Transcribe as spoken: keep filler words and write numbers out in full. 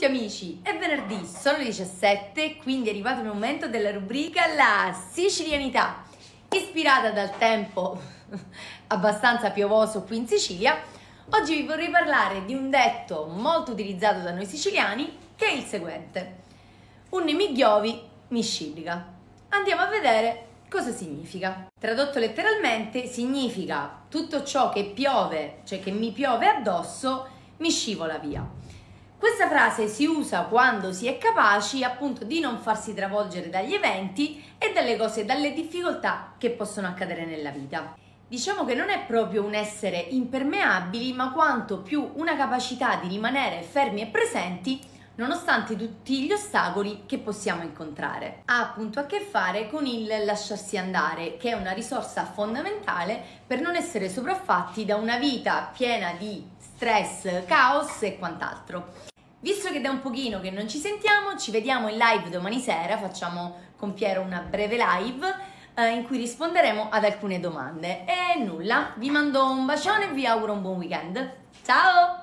tutti amici, è venerdì, sono le diciassette, quindi è arrivato il momento della rubrica La sicilianità, ispirata dal tempo abbastanza piovoso qui in Sicilia. Oggi vi vorrei parlare di un detto molto utilizzato da noi siciliani, che è il seguente: Unni mi ghiovi mi sciddica. Andiamo a vedere cosa significa. Tradotto letteralmente significa: tutto ciò che piove, cioè che mi piove addosso, mi scivola via. Questa frase si usa quando si è capaci appunto di non farsi travolgere dagli eventi e dalle cose, dalle difficoltà che possono accadere nella vita. Diciamo che non è proprio un essere impermeabili, ma quanto più una capacità di rimanere fermi e presenti nonostante tutti gli ostacoli che possiamo incontrare. Ha appunto a che fare con il lasciarsi andare, che è una risorsa fondamentale per non essere sopraffatti da una vita piena di stress, caos e quant'altro. Visto che da un pochino che non ci sentiamo, ci vediamo in live domani sera, facciamo con Piero una breve live eh, in cui risponderemo ad alcune domande. E nulla, vi mando un bacione e vi auguro un buon weekend. Ciao!